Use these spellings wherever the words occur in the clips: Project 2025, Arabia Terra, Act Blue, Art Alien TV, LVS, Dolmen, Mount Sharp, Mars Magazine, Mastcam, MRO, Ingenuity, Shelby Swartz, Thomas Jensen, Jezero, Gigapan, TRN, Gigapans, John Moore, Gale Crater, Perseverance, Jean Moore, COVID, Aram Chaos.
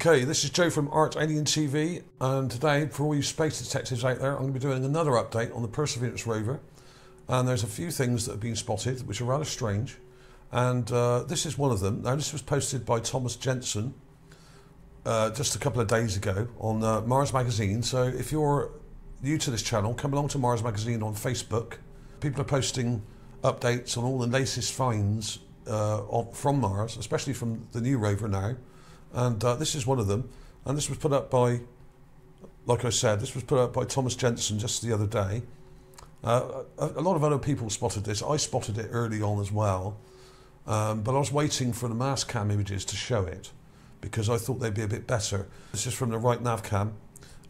Okay, this is Joe from Art Alien TV, and today, for all you space detectives out there, I'm going to be doing another update on the Perseverance rover. And there's a few things that have been spotted which are rather strange, and this is one of them. Now, this was posted by Thomas Jensen just a couple of days ago on Mars Magazine. So if you're new to this channel, come along to Mars Magazine on Facebook. People are posting updates on all the latest finds from Mars, especially from the new rover now. And this is one of them, and this was put up by, like I said, this was put up by Thomas Jensen just the other day. A lot of other people spotted this. I spotted it early on as well, but I was waiting for the Mastcam images to show it because I thought they'd be a bit better. This is from the right nav cam,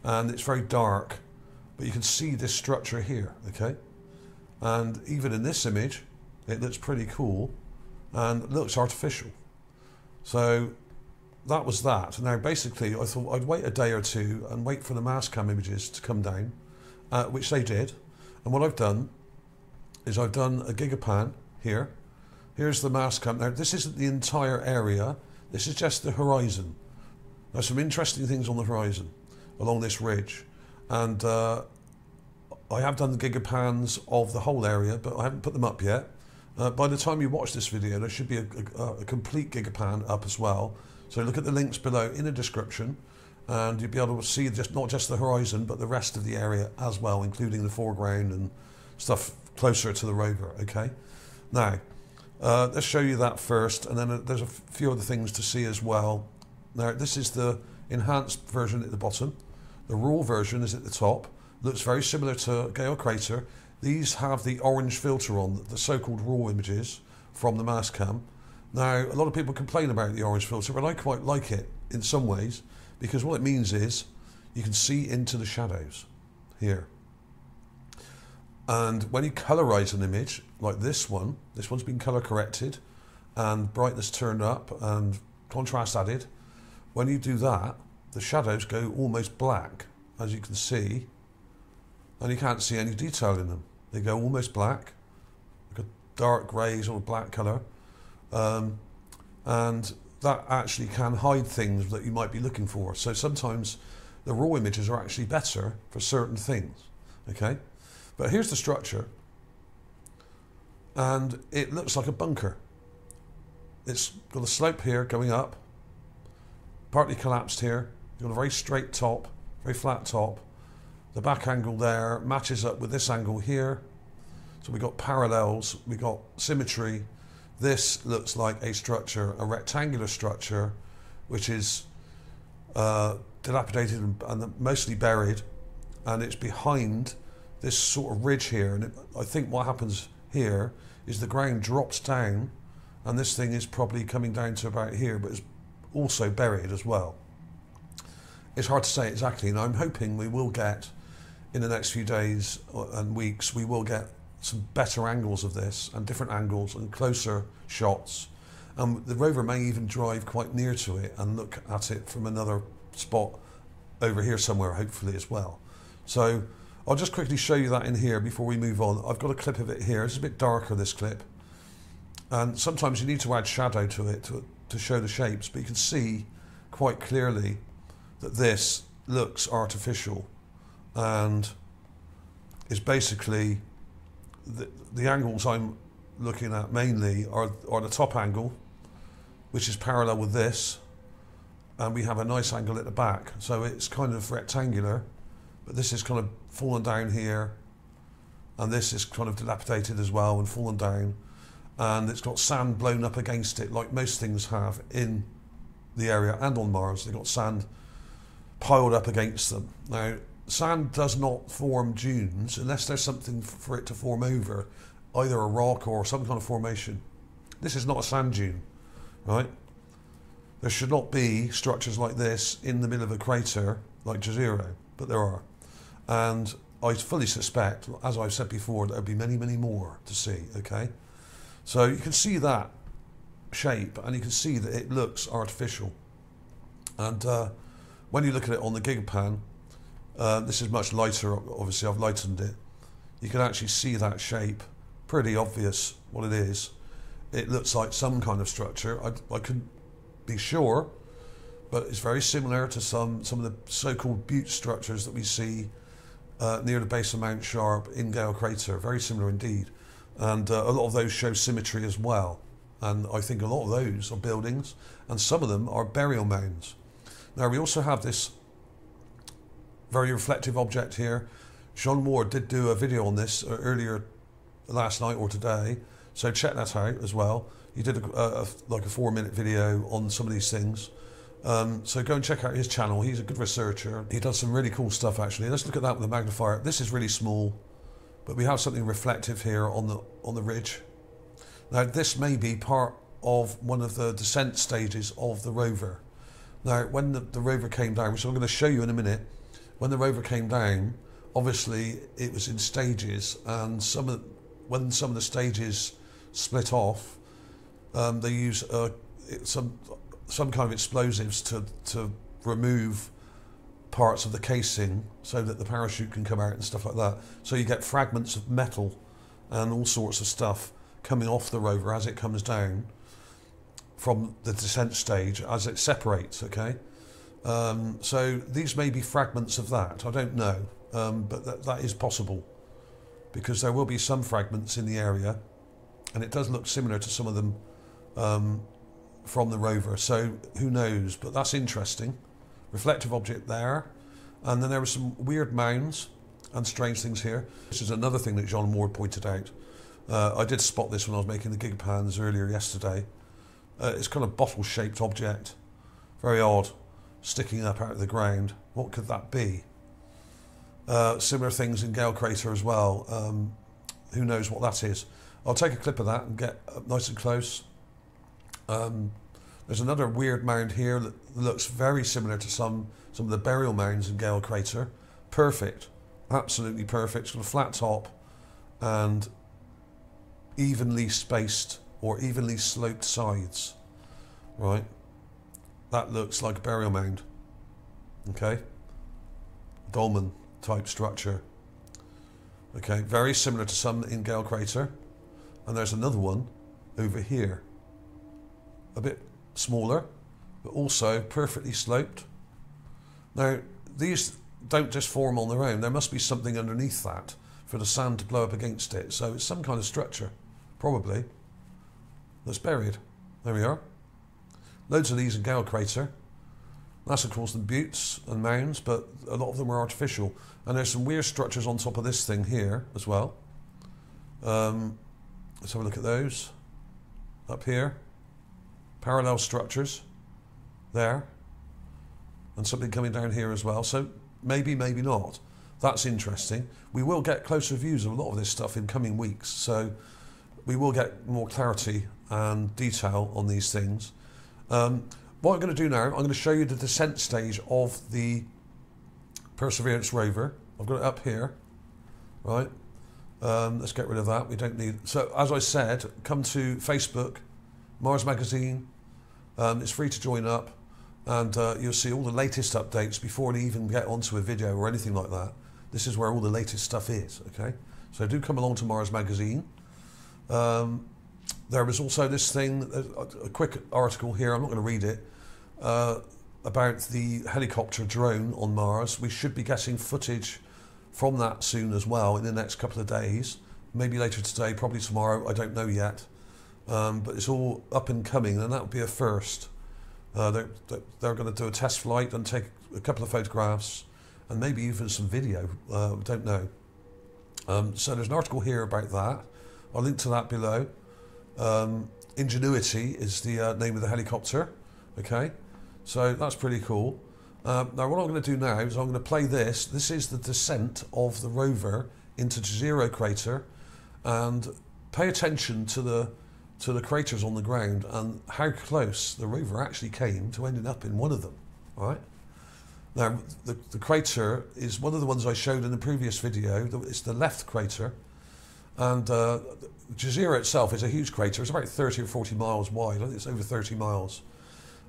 and it's very dark, but you can see this structure here, okay? And even in this image, it looks pretty cool and it looks artificial. So that was that. Now, basically, I thought I'd wait a day or two and wait for the Mastcam images to come down, which they did. And what I've done is I've done a Gigapan here. Here's the Mastcam. Now, this isn't the entire area. This is just the horizon. There's some interesting things on the horizon along this ridge. And I have done the Gigapans of the whole area, but I haven't put them up yet. By the time you watch this video, there should be a complete Gigapan up as well. So look at the links below in the description, and you'll be able to see just not just the horizon, but the rest of the area as well, including the foreground and stuff closer to the rover, okay? Now, let's show you that first, and then there's a few other things to see as well. Now, this is the enhanced version at the bottom. The raw version is at the top. Looks very similar to Gale Crater. These have the orange filter on, the so-called raw images from the Mastcam. Now, a lot of people complain about the orange filter, but I quite like it in some ways, because what it means is you can see into the shadows here. And when you colorize an image like this one's been color corrected and brightness turned up and contrast added. When you do that, the shadows go almost black, as you can see, and you can't see any detail in them. They go almost black, like a dark grey sort of black color. And that actually can hide things that you might be looking for. So sometimes the raw images are actually better for certain things, okay? But here's the structure, and it looks like a bunker. It's got a slope here going up, partly collapsed here. You've got a very straight top, very flat top. The back angle there matches up with this angle here. So we've got parallels, we've got symmetry. This looks like a structure, a rectangular structure, which is dilapidated and mostly buried, and it's behind this sort of ridge here. And I think what happens here is the ground drops down, and this thing is probably coming down to about here, but it's also buried as well. It's hard to say exactly, and I'm hoping we will get, in the next few days and weeks, we will get some better angles of this, and different angles and closer shots, and the rover may even drive quite near to it and look at it from another spot over here somewhere, hopefully, as well. So I'll just quickly show you that in here before we move on. I've got a clip of it here. It's a bit darker, this clip, and sometimes you need to add shadow to it to show the shapes, but you can see quite clearly that this looks artificial and is basically the angles I'm looking at mainly are the top angle, which is parallel with this, and we have a nice angle at the back. So it's kind of rectangular, but this is kind of fallen down here, and this is kind of dilapidated as well and fallen down, and it's got sand blown up against it, like most things have in the area and on Mars. They've got sand piled up against them. Now, sand does not form dunes unless there's something for it to form over, either a rock or some kind of formation. This is not a sand dune, right? There should not be structures like this in the middle of a crater like Jezero, but there are. And I fully suspect, as I've said before, there'll be many, many more to see, okay? So you can see that shape, and you can see that it looks artificial. And when you look at it on the Gigapan, this is much lighter, obviously. I've lightened it. You can actually see that shape. Pretty obvious what it is. It looks like some kind of structure. I couldn't be sure, but it's very similar to some of the so-called butte structures that we see near the base of Mount Sharp in Gale Crater, very similar indeed. And a lot of those show symmetry as well. And I think a lot of those are buildings, and some of them are burial mounds. Now, we also have this very reflective object here. John Moore did do a video on this earlier last night or today, so check that out as well. He did like a 4-minute video on some of these things. So go and check out his channel. He's a good researcher. He does some really cool stuff, actually. Let's look at that with a magnifier. This is really small, but we have something reflective here on the ridge. Now, this may be part of one of the descent stages of the rover. Now, when the rover came down, which I'm going to show you in a minute, when the rover came down, obviously it was in stages, and when some of the stages split off, they use some kind of explosives to remove parts of the casing so that the parachute can come out and stuff like that. So you get fragments of metal and all sorts of stuff coming off the rover as it comes down from the descent stage as it separates, okay? So these may be fragments of that, I don't know, but that is possible, because there will be some fragments in the area, and it does look similar to some of them from the rover, so who knows, but that's interesting. Reflective object there, and then there were some weird mounds and strange things here. This is another thing that Jean Moore pointed out. I did spot this when I was making the Gigapans earlier yesterday. It's kind of bottle-shaped object, very odd, sticking up out of the ground. What could that be? Similar things in Gale Crater as well. Who knows what that is? I'll take a clip of that and get up nice and close. There's another weird mound here that looks very similar to some of the burial mounds in Gale Crater. Perfect, absolutely perfect. It's got a flat top and evenly spaced or evenly sloped sides, right? That looks like a burial mound, okay? Dolmen type structure. Okay, very similar to some in Gale Crater. And there's another one over here. A bit smaller, but also perfectly sloped. Now, these don't just form on their own. There must be something underneath that for the sand to blow up against it. So it's some kind of structure, probably, that's buried. There we are. Loads of these in Gale Crater. That's, of course, the buttes and mounds, but a lot of them are artificial. And there's some weird structures on top of this thing here as well. Let's have a look at those. Up here. Parallel structures. There. And something coming down here as well. So maybe, maybe not. That's interesting. We will get closer views of a lot of this stuff in coming weeks. So we will get more clarity and detail on these things. What I'm going to do now, I'm going to show you the descent stage of the Perseverance rover. I've got it up here, right? Let's get rid of that. We don't need. So as I said, come to Facebook, Mars Magazine. It's free to join up, and you'll see all the latest updates before they even get onto a video or anything like that. This is where all the latest stuff is. Okay, so do come along to Mars Magazine. There was also this thing, a quick article here, I'm not going to read it, about the helicopter drone on Mars. We should be getting footage from that soon as well in the next couple of days. Maybe later today, probably tomorrow, I don't know yet. But it's all up and coming, and that would be a first. They're going to do a test flight and take a couple of photographs and maybe even some video, don't know. So there's an article here about that. I'll link to that below. Ingenuity is the name of the helicopter, okay? So that's pretty cool. Now what I'm going to do now is I'm going to play this. This is the descent of the rover into Jezero crater, and pay attention to the craters on the ground and how close the rover actually came to ending up in one of them, all right? Now the crater is one of the ones I showed in the previous video. It's the left crater. And Jezero itself is a huge crater. It's about 30 or 40 miles wide. I think it's over 30 miles.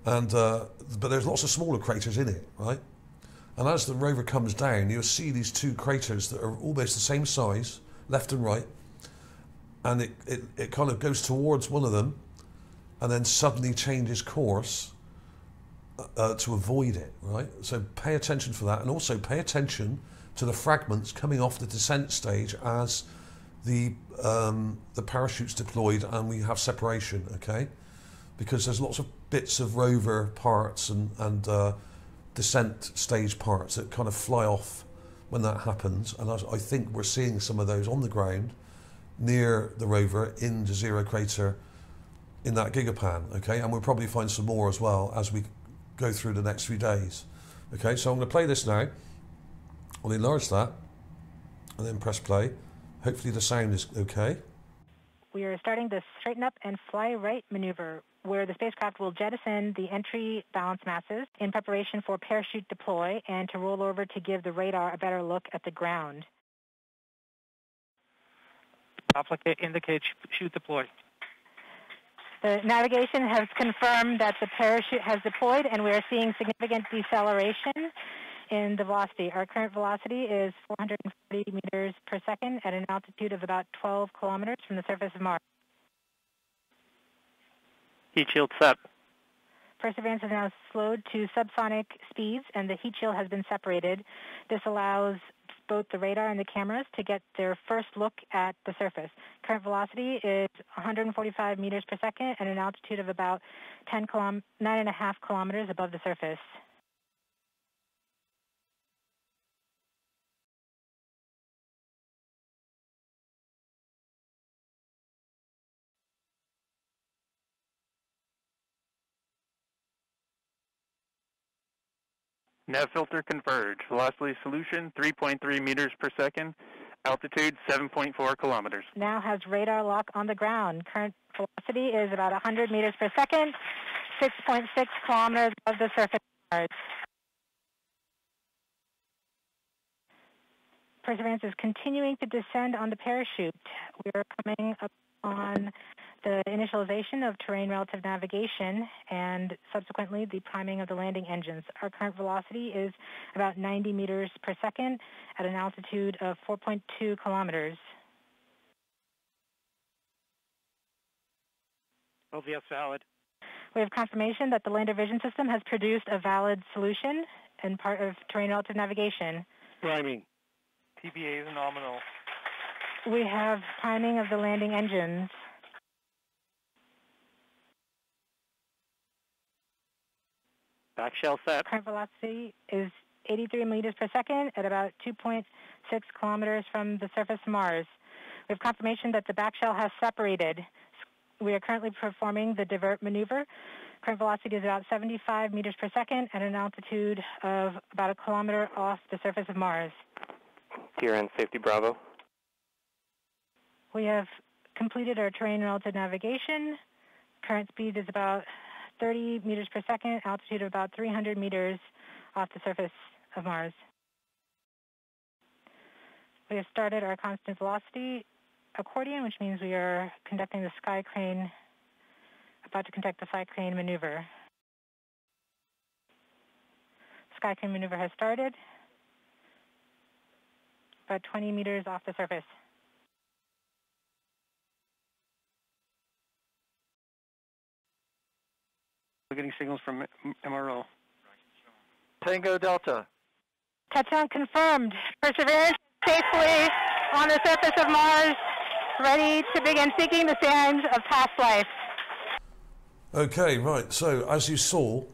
And but there's lots of smaller craters in it, right? And as the rover comes down, you'll see these two craters that are almost the same size, left and right. And it kind of goes towards one of them and then suddenly changes course to avoid it, right? So pay attention for that, and also pay attention to the fragments coming off the descent stage as the parachute's deployed and we have separation, okay? Because there's lots of bits of rover parts and descent stage parts that kind of fly off when that happens, and I think we're seeing some of those on the ground near the rover in the Jezero crater in that Gigapan, okay? And we'll probably find some more as well as we go through the next few days. Okay, so I'm going to play this now. I'll enlarge that and then press play. Hopefully the sound is okay. We are starting the straighten up and fly right maneuver, where the spacecraft will jettison the entry balance masses in preparation for parachute deploy and to roll over to give the radar a better look at the ground. Applicate indicates chute deploy. The navigation has confirmed that the parachute has deployed, and we are seeing significant deceleration in the velocity. Our current velocity is 440 meters per second at an altitude of about 12 kilometers from the surface of Mars. Heat shield set. Perseverance is now slowed to subsonic speeds, and the heat shield has been separated. This allows both the radar and the cameras to get their first look at the surface. Current velocity is 145 meters per second at an altitude of about 9.5 kilometers above the surface. Nav filter converge. Velocity solution 3.3 meters per second. Altitude 7.4 kilometers. Now has radar lock on the ground. Current velocity is about 100 meters per second, 6.6 kilometers above the surface of Mars. Perseverance is continuing to descend on the parachute. We are coming up on the initialization of terrain relative navigation and subsequently the priming of the landing engines. Our current velocity is about 90 meters per second at an altitude of 4.2 kilometers. LVS valid. We have confirmation that the Lander Vision System has produced a valid solution and part of terrain relative navigation. Priming. TBA is nominal. We have priming of the landing engines. Back shell set. Current velocity is 83 meters per second at about 2.6 kilometers from the surface of Mars. We have confirmation that the back shell has separated. We are currently performing the divert maneuver. Current velocity is about 75 meters per second at an altitude of about a kilometer off the surface of Mars. TRN safety, Bravo. We have completed our terrain relative navigation. Current speed is about 30 meters per second, altitude of about 300 meters off the surface of Mars. We have started our constant velocity accordion, which means we are conducting the sky crane, about to conduct the sky crane maneuver. Sky crane maneuver has started, about 20 meters off the surface. We're getting signals from MRO. Tango Delta. Touchdown confirmed. Perseverance safely on the surface of Mars, ready to begin seeking the sands of past life. Okay, right. So as you saw,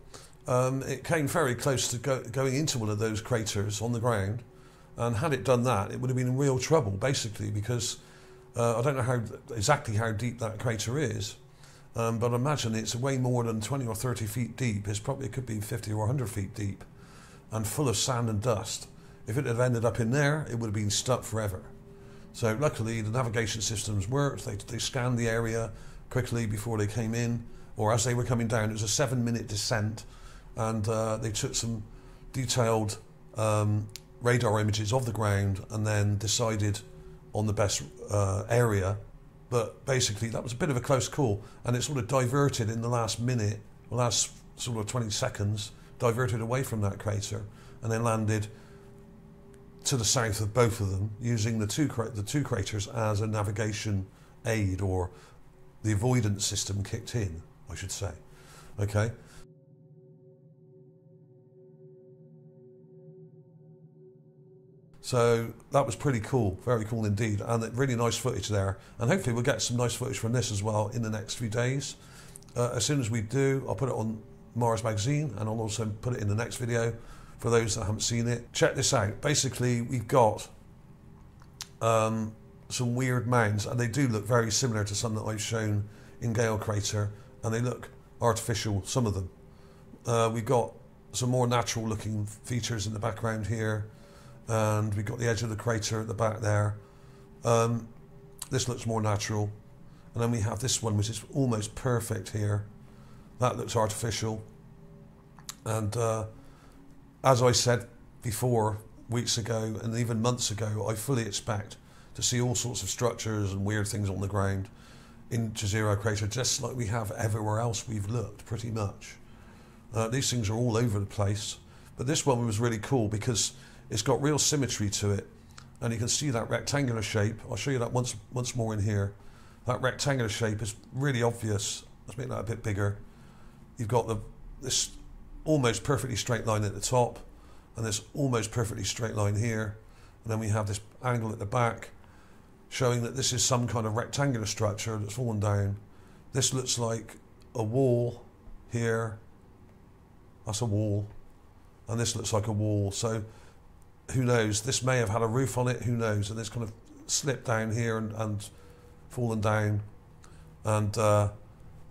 it came very close to going into one of those craters on the ground, and had it done that, it would have been in real trouble, basically, because I don't know exactly how deep that crater is. But imagine it's way more than 20 or 30 feet deep. It could be 50 or 100 feet deep and full of sand and dust. If it had ended up in there, it would have been stuck forever. So luckily the navigation systems worked. They scanned the area quickly before they came in, or as they were coming down. It was a 7-minute descent, and they took some detailed radar images of the ground and then decided on the best area. But basically, that was a bit of a close call, and it sort of diverted in the last minute, last sort of 20 seconds, diverted away from that crater, and then landed to the south of both of them, using the two craters as a navigation aid, or the avoidance system kicked in, I should say. Okay. So that was pretty cool, very cool indeed, and really nice footage there. And hopefully we'll get some nice footage from this as well in the next few days. As soon as we do, I'll put it on Mars Magazine, and I'll also put it in the next video for those that haven't seen it. Check this out. Basically, we've got some weird mounds, and they do look very similar to some that I've shown in Gale Crater, and they look artificial, some of them. We've got some more natural looking features in the background here, and we've got the edge of the crater at the back there. This looks more natural, and then we have this one which is almost perfect here. That looks artificial, and as I said before, weeks ago and even months ago, I fully expect to see all sorts of structures and weird things on the ground in Jezero Crater, just like we have everywhere else we've looked, pretty much. These things are all over the place, but this one was really cool because it's got real symmetry to it, and you can see that rectangular shape. I'll show you that once more in here. That rectangular shape is really obvious. Let's make that a bit bigger. You've got this almost perfectly straight line at the top, and this almost perfectly straight line here, and then we have this angle at the back, showing that this is some kind of rectangular structure that's fallen down. This looks like a wall here. That's a wall, and this looks like a wall. So who knows, this may have had a roof on it, who knows, and it's kind of slipped down here and fallen down, and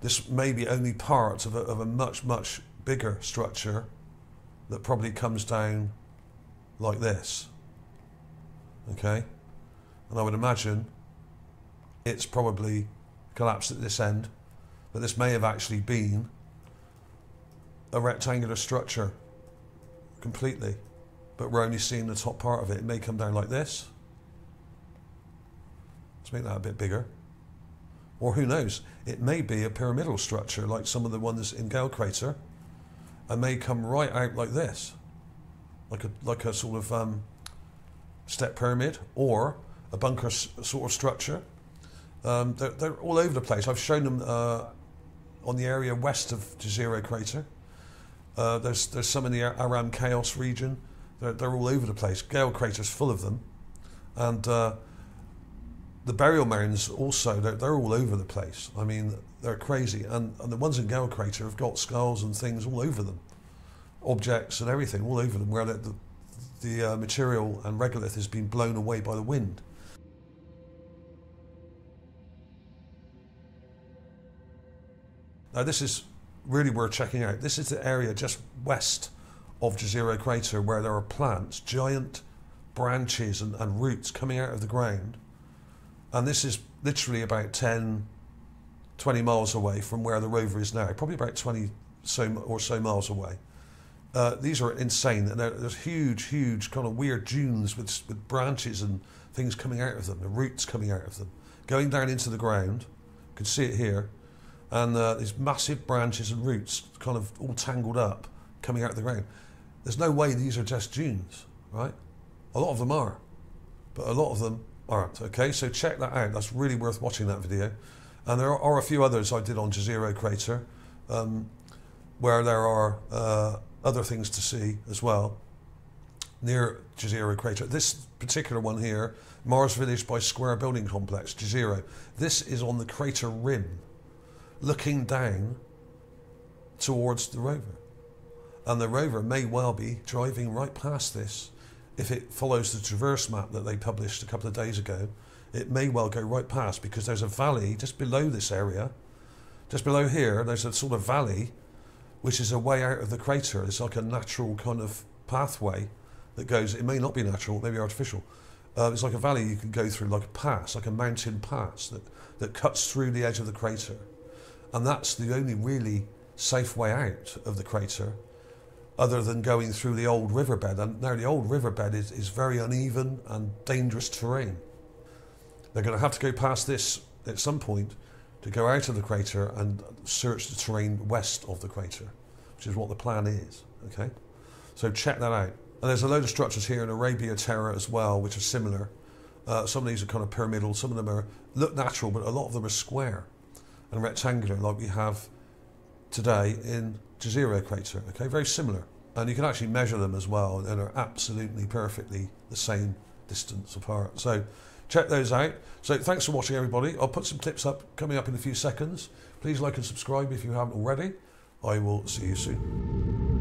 this may be only part of a much, much bigger structure that probably comes down like this, okay? And I would imagine it's probably collapsed at this end, but this may have actually been a rectangular structure completely, but we're only seeing the top part of it. It may come down like this. Let's make that a bit bigger. Or who knows, it may be a pyramidal structure like some of the ones in Gale Crater, and may come right out like this, like a sort of step pyramid or a bunker sort of structure. They're all over the place. I've shown them on the area west of Jezero Crater. There's some in the Aram Chaos region. They're all over the place. Gale Crater's full of them, and the burial mounds also. They're all over the place. I mean, they're crazy, and the ones in Gale Crater have got skulls and things all over them, objects and everything all over them, where the material and regolith has been blown away by the wind. Now this is really worth checking out. This is the area just west of Jezero Crater where there are plants, giant branches and roots coming out of the ground, and this is literally about 10-20 miles away from where the rover is now, probably about 20 or so miles away. These are insane, and there's huge kind of weird dunes with branches and things coming out of them, the roots coming out of them, going down into the ground. You can see it here, and these massive branches and roots kind of all tangled up coming out of the ground. There's no way these are just dunes, right? A lot of them are, but a lot of them aren't, okay? So check that out. That's really worth watching, that video. And there are a few others I did on Jezero Crater where there are other things to see as well near Jezero Crater. This particular one here, Mars Village by Square Building Complex, Jezero. This is on the crater rim, looking down towards the rover. And the rover may well be driving right past this. If it follows the traverse map that they published a couple of days ago, it may well go right past, because there's a valley just below this area. Just below here, there's a sort of valley which is a way out of the crater. It's like a natural kind of pathway that goes, it may not be natural, it may be artificial. It's like a valley you can go through, like a pass, like a mountain pass that cuts through the edge of the crater. And that's the only really safe way out of the crater, other than going through the old riverbed. And now the old riverbed is very uneven and dangerous terrain. They're going to have to go past this at some point to go out of the crater and search the terrain west of the crater, which is what the plan is, okay? So check that out. And there's a load of structures here in Arabia Terra as well, which are similar. Some of these are kind of pyramidal, some of them look natural, but a lot of them are square and rectangular, like we have today in Jezero Crater, okay, very similar. And you can actually measure them as well, and they're absolutely perfectly the same distance apart. So check those out. So thanks for watching, everybody. I'll put some clips up coming up in a few seconds. Please like and subscribe if you haven't already. I will see you soon.